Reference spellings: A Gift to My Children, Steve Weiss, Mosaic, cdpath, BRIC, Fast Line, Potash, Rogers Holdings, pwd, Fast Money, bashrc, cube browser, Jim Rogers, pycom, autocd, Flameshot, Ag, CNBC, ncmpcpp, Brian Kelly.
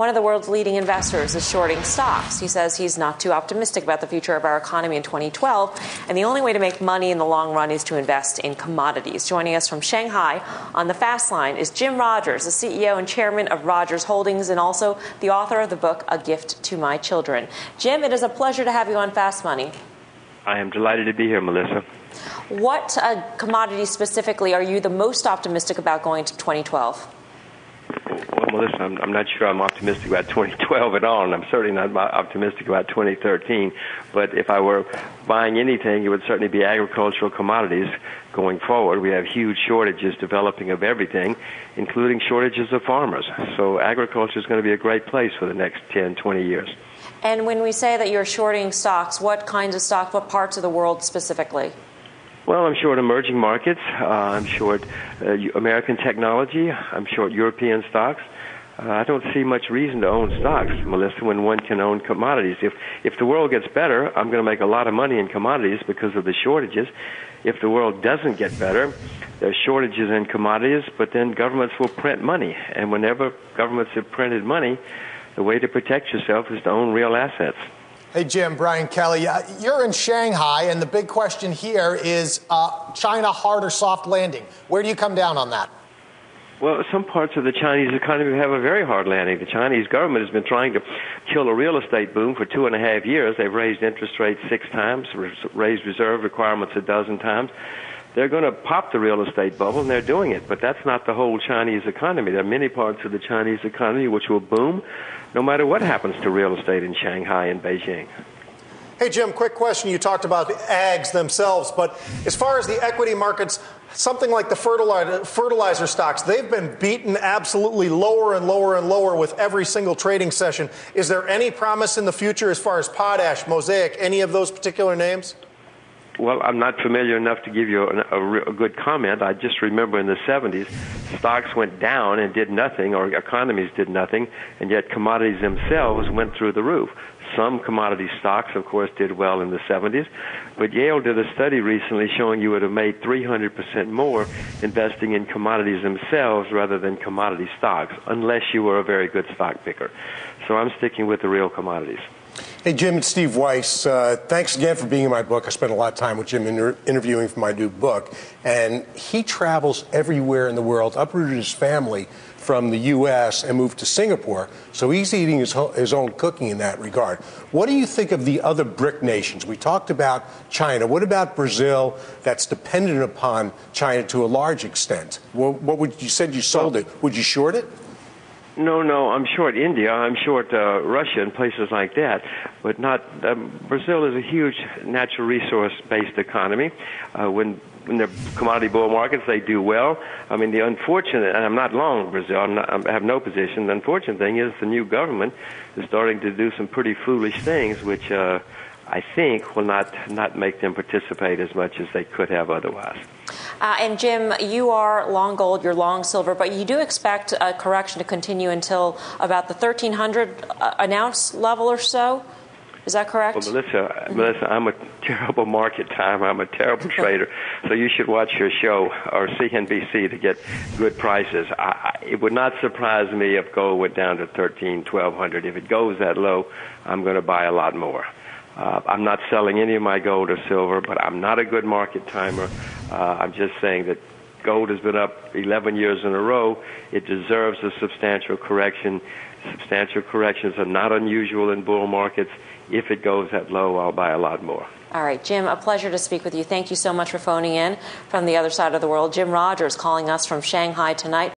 one of the world's leading investors is shorting stocks. He says he's not too optimistic about the future of our economy in 2012, and the only way to make money in the long run is to invest in commodities. Joining us from Shanghai on the Fast Line is Jim Rogers, the CEO and chairman of Rogers Holdings and also the author of the book, A Gift to My Children. Jim, it is a pleasure to have you on Fast Money. I am delighted to be here, Melissa. What commodities specifically are you the most optimistic about going to 2012? Well, Melissa, I'm not sure I'm optimistic about 2012 at all, and I'm certainly not optimistic about 2013. But if I were buying anything, it would certainly be agricultural commodities going forward. We have huge shortages developing of everything, including shortages of farmers. So agriculture is going to be a great place for the next 10, 20 years. And when we say that you're shorting stocks, what kinds of stocks, what parts of the world specifically? Well, I'm short emerging markets. I'm short American technology. I'm short European stocks. I don't see much reason to own stocks, Melissa, when one can own commodities. If the world gets better, I'm going to make a lot of money in commodities because of the shortages. If the world doesn't get better, there's shortages in commodities, but then governments will print money. And whenever governments have printed money, the way to protect yourself is to own real assets. Hey, Jim, Brian Kelly. You're in Shanghai, and the big question here is China hard or soft landing? Where do you come down on that? Well, some parts of the Chinese economy have a very hard landing. The Chinese government has been trying to kill a real estate boom for 2.5 years. They've raised interest rates 6 times, raised reserve requirements 12 times. They're going to pop the real estate bubble, and they're doing it. But that's not the whole Chinese economy. There are many parts of the Chinese economy which will boom no matter what happens to real estate in Shanghai and Beijing. Hey, Jim, quick question. You talked about the ags themselves, but as far as the equity markets, something like the fertilizer stocks, they've been beaten absolutely lower and lower and lower with every single trading session. Is there any promise in the future as far as Potash, Mosaic, any of those particular names? Well, I'm not familiar enough to give you a good comment. I just remember in the 70s, stocks went down and did nothing, or economies did nothing, and yet commodities themselves went through the roof. Some commodity stocks, of course, did well in the 70s, but Yale did a study recently showing you would have made 300% more investing in commodities themselves rather than commodity stocks, unless you were a very good stock picker. So I'm sticking with the real commodities. Hey, Jim, it's Steve Weiss. Thanks again for being in my book. I spent a lot of time with Jim interviewing for my new book. And he travels everywhere in the world, uprooted his family from the U.S. and moved to Singapore. So he's eating his own cooking in that regard. What do you think of the other BRIC nations? We talked about China. What about Brazil that's dependent upon China to a large extent? What would you said you sold it. Would you short it? No, I'm short India, I'm short Russia and places like that, but not Brazil is a huge natural resource-based economy. When they're commodity bull markets, they do well. I mean, the unfortunate, and I'm not long Brazil, I have no position, the unfortunate thing is the new government is starting to do some pretty foolish things, which I think will not make them participate as much as they could have otherwise. And Jim, you are long gold, you're long silver, but you do expect a correction to continue until about the 1,300 an ounce level or so? Is that correct? Well, Melissa, I'm a terrible market timer. I'm a terrible trader. So you should watch your show or CNBC to get good prices. It would not surprise me if gold went down to 1,300, 1,200. If it goes that low, I'm going to buy a lot more. I'm not selling any of my gold or silver, but I'm not a good market timer. I'm just saying that gold has been up 11 years in a row. It deserves a substantial correction. Substantial corrections are not unusual in bull markets. If it goes that low, I'll buy a lot more. All right, Jim, a pleasure to speak with you. Thank you so much for phoning in from the other side of the world. Jim Rogers calling us from Shanghai tonight.